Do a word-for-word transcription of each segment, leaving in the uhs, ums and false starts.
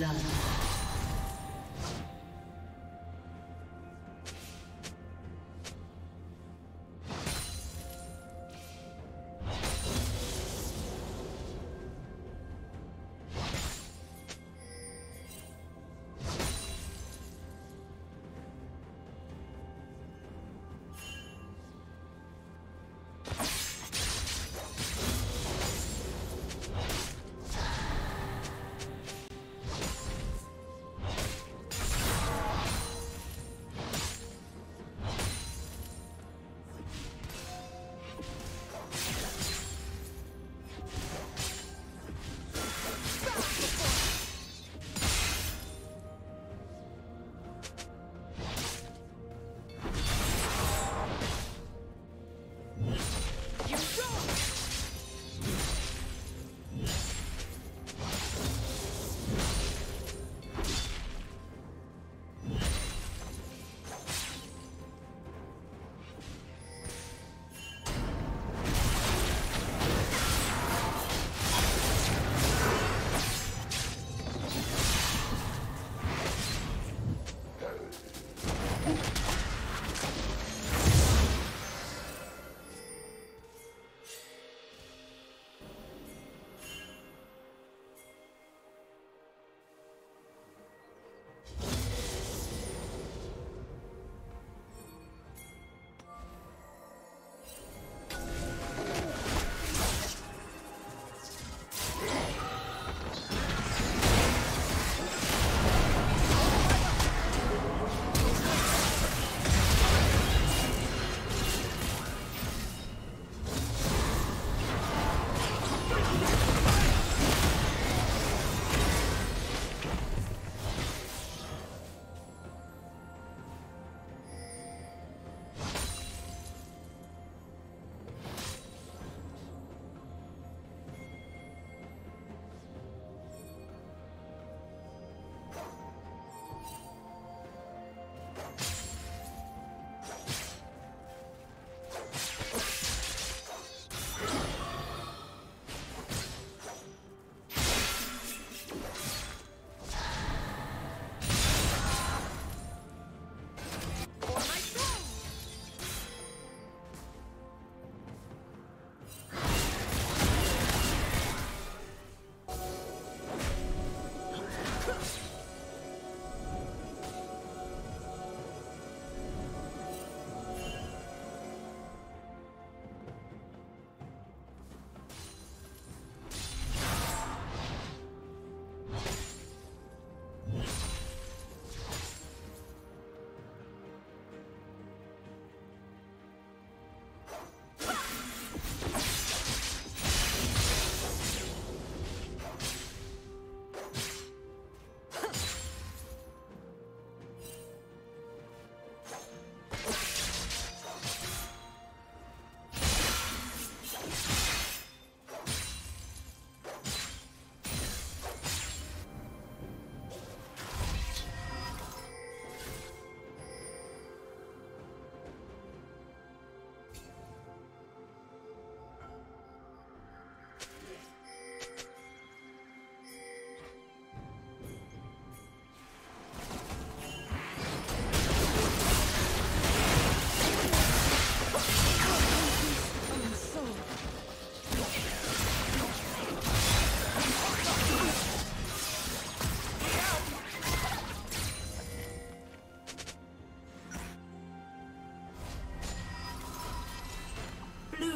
Love.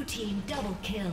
team double kill.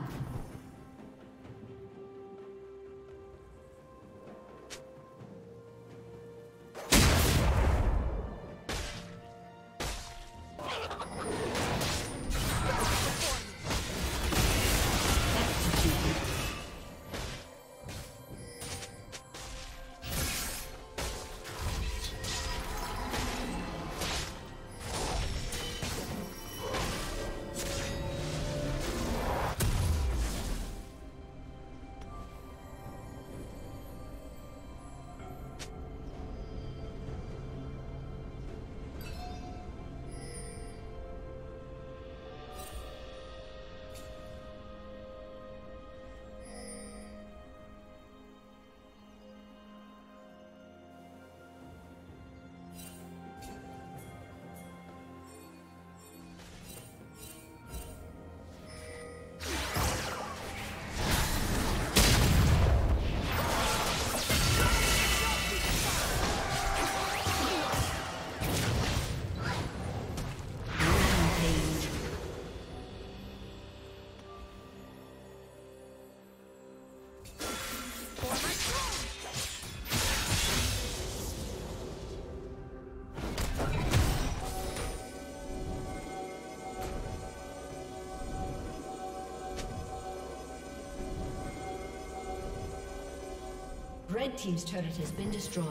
Red team's turret has been destroyed.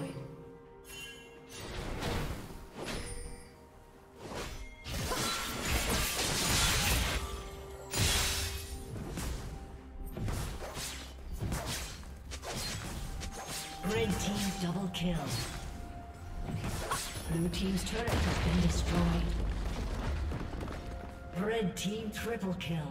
Red team double kill. Blue team's turret has been destroyed. Red team triple kill.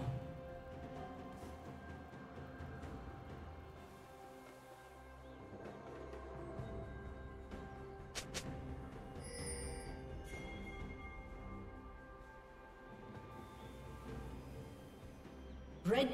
Red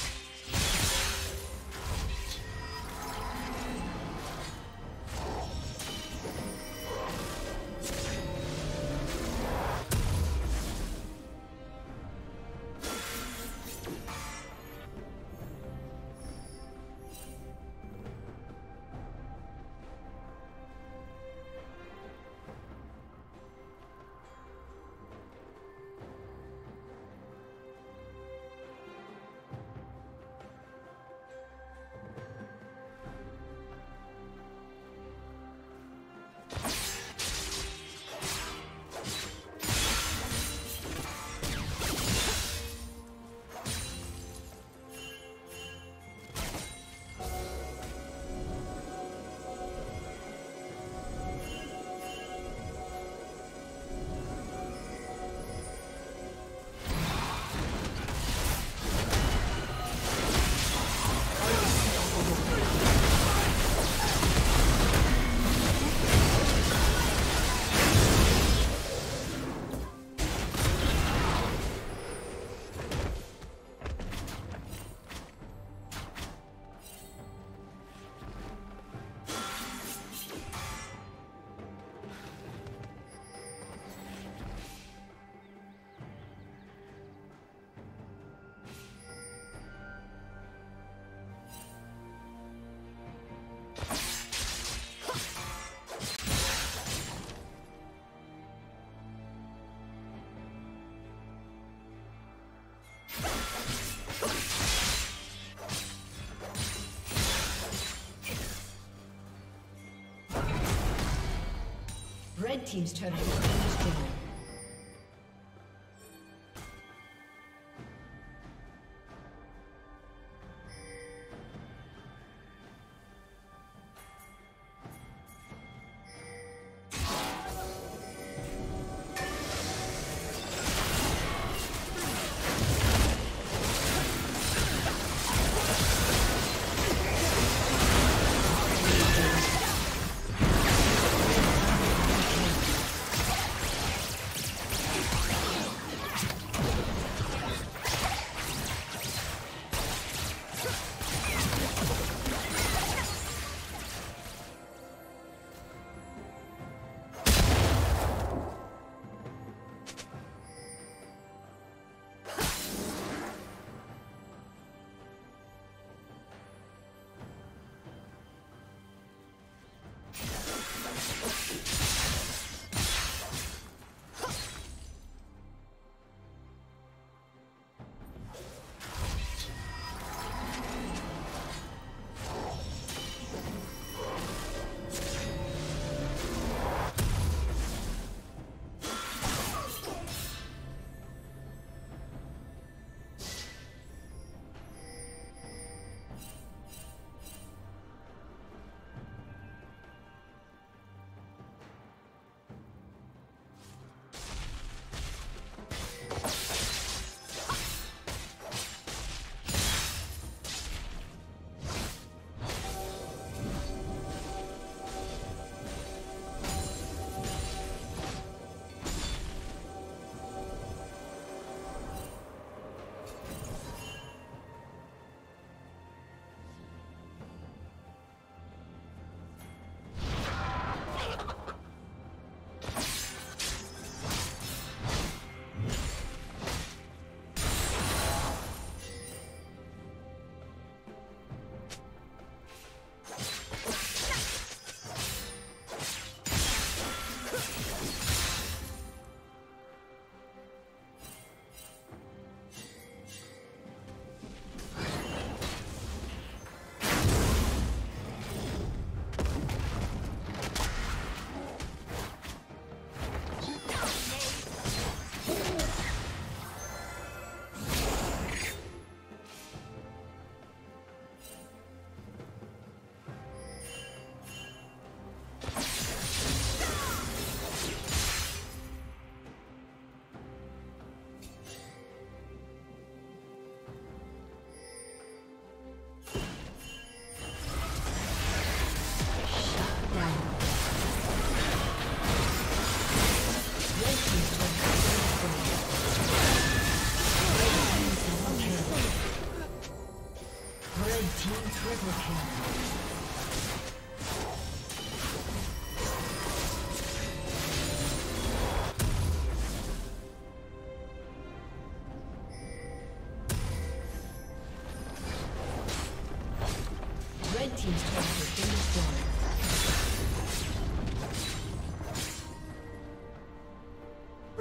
Red team's turret has been destroyed.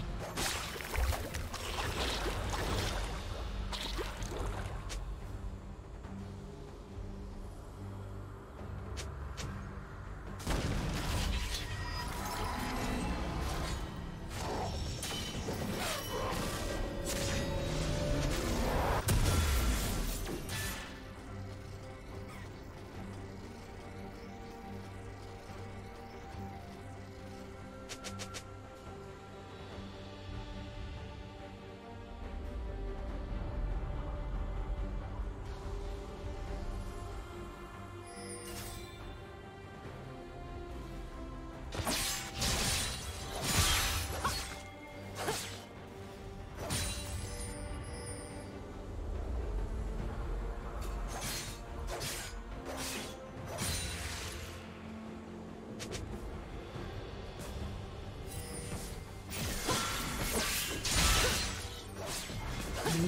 Blue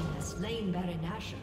king has slain Baron Asher.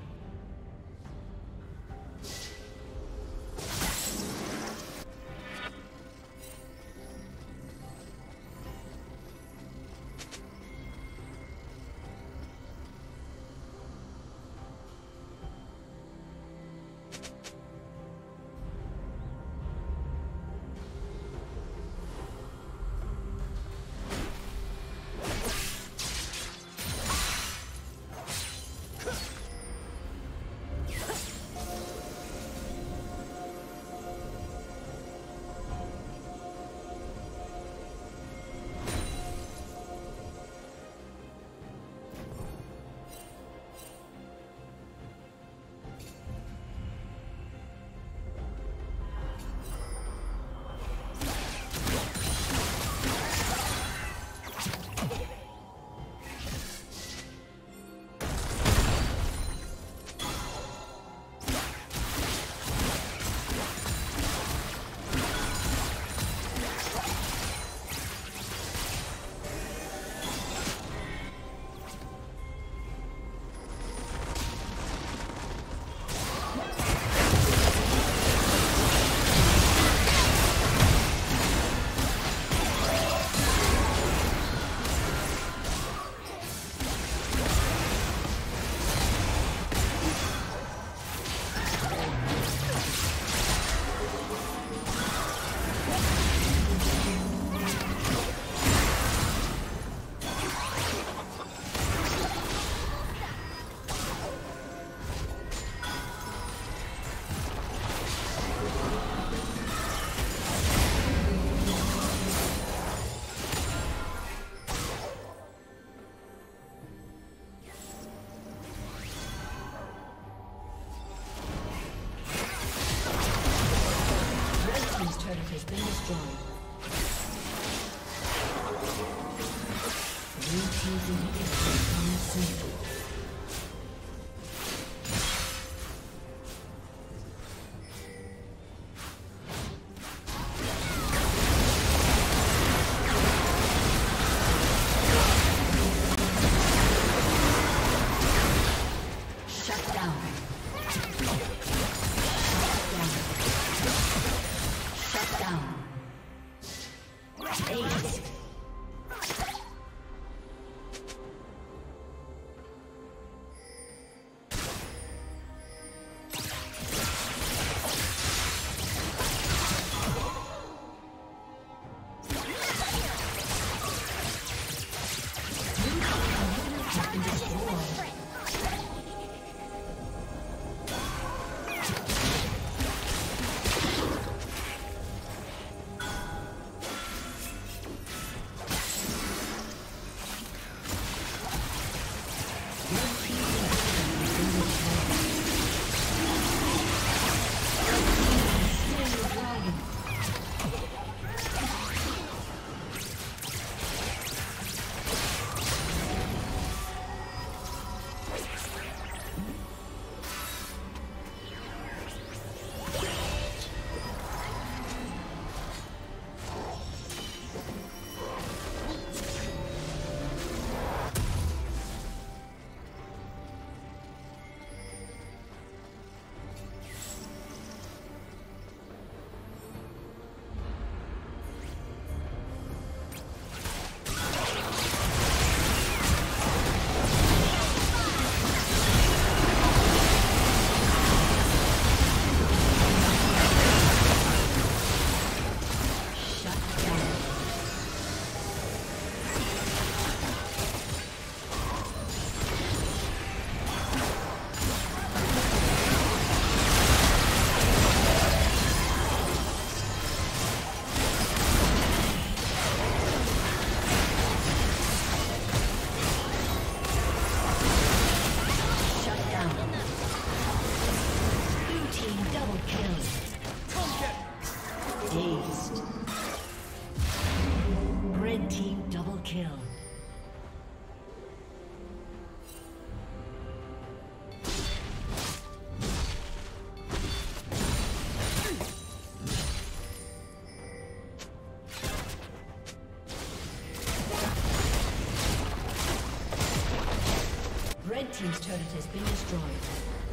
team's turret has been destroyed.